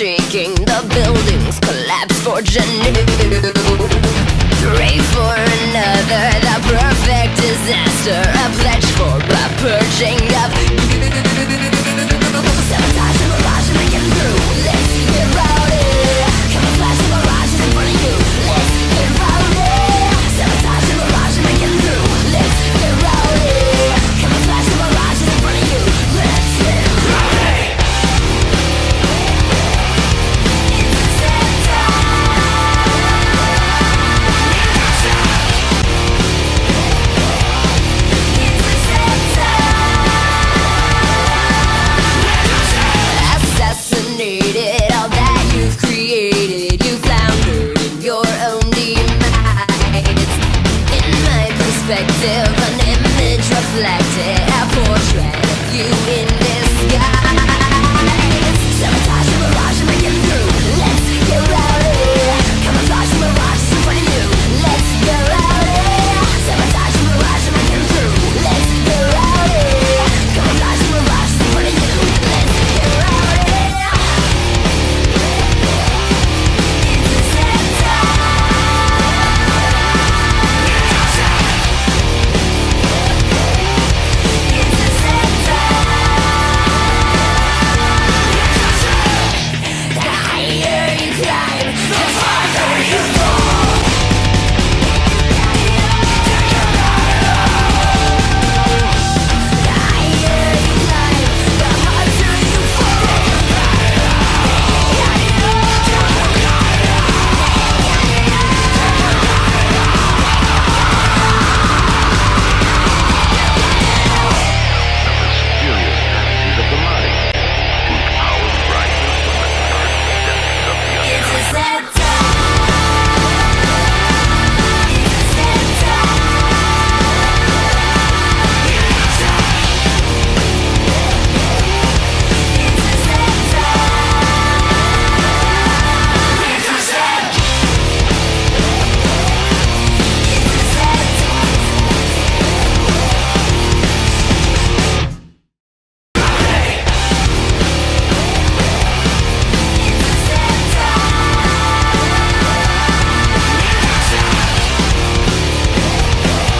shaking, the buildings collapse for Janu. Pray for another, the perfect disaster, a pledge for a purging of